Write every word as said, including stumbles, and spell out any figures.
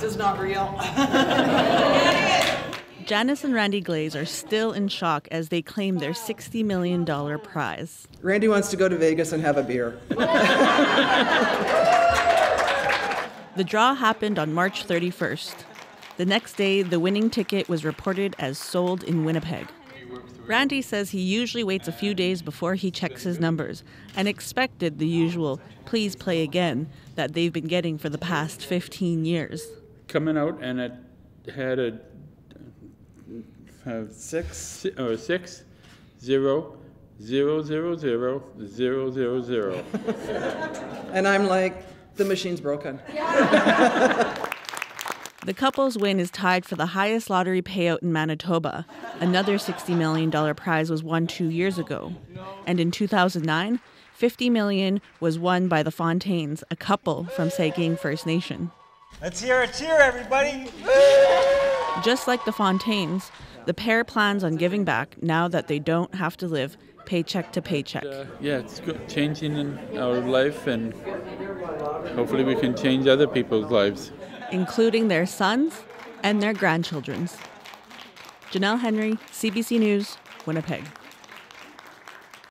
this is not real. Janice and Randy Glays are still in shock as they claim their sixty million dollars prize. Randy wants to go to Vegas and have a beer. The draw happened on March thirty-first. The next day, the winning ticket was reported as sold in Winnipeg. Randy says he usually waits a few days before he checks his numbers and expected the usual "please play again" that they've been getting for the past fifteen years. Coming out and it had a Uh, six or six zero zero zero zero zero zero zero, and I'm like, the machine's broken. Yeah. The couple's win is tied for the highest lottery payout in Manitoba. Another sixty million dollar prize was won two years ago, and in two thousand nine, fifty million was won by the Fontaines, a couple from Sagkeeng First Nation. Let's hear a cheer, everybody! Just like the Fontaines, the pair plans on giving back now that they don't have to live paycheck to paycheck. Uh, yeah, it's good, changing in our life, and hopefully we can change other people's lives. Including their sons and their grandchildren's. Janelle Henry, C B C News, Winnipeg.